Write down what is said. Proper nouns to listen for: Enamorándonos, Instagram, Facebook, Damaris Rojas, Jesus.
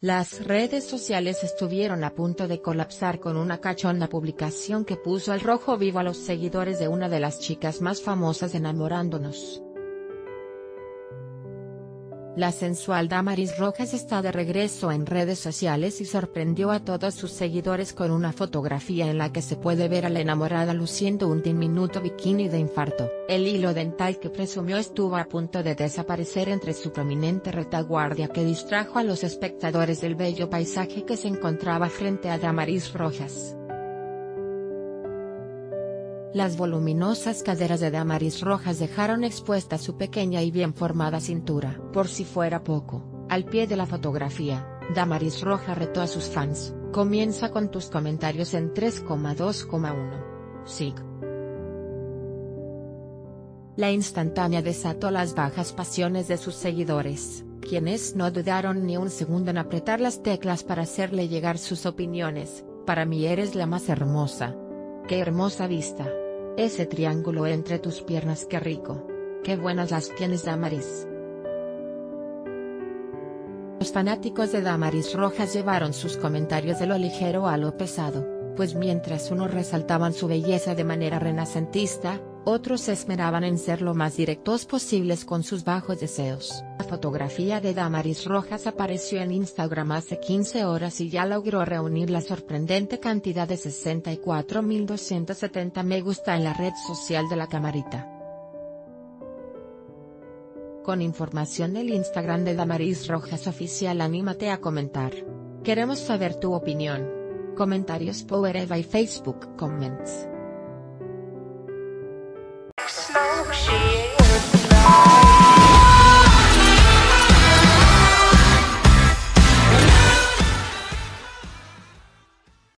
Las redes sociales estuvieron a punto de colapsar con una cachonda publicación que puso al rojo vivo a los seguidores de una de las chicas más famosas de Enamorándonos. La sensual Damaris Rojas está de regreso en redes sociales y sorprendió a todos sus seguidores con una fotografía en la que se puede ver a la enamorada luciendo un diminuto bikini de infarto. El hilo dental que presumió estuvo a punto de desaparecer entre su prominente retaguardia, que distrajo a los espectadores del bello paisaje que se encontraba frente a Damaris Rojas. Las voluminosas caderas de Damaris Rojas dejaron expuesta su pequeña y bien formada cintura. Por si fuera poco, al pie de la fotografía, Damaris Rojas retó a sus fans: comienza con tus comentarios en 3,2,1. Sig. La instantánea desató las bajas pasiones de sus seguidores, quienes no dudaron ni un segundo en apretar las teclas para hacerle llegar sus opiniones. Para mí eres la más hermosa. ¡Qué hermosa vista! Ese triángulo entre tus piernas, ¡qué rico! ¡Qué buenas las tienes, Damaris! Los fanáticos de Damaris Rojas llevaron sus comentarios de lo ligero a lo pesado, pues mientras unos resaltaban su belleza de manera renacentista, otros se esmeraban en ser lo más directos posibles con sus bajos deseos. La fotografía de Damaris Rojas apareció en Instagram hace 15 horas y ya logró reunir la sorprendente cantidad de 64.270 me gusta en la red social de la camarita. Con información del Instagram de Damaris Rojas Oficial, anímate a comentar. Queremos saber tu opinión. Comentarios por Eva y Facebook Comments.